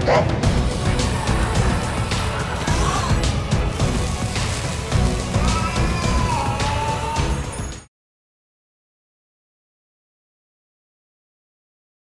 What?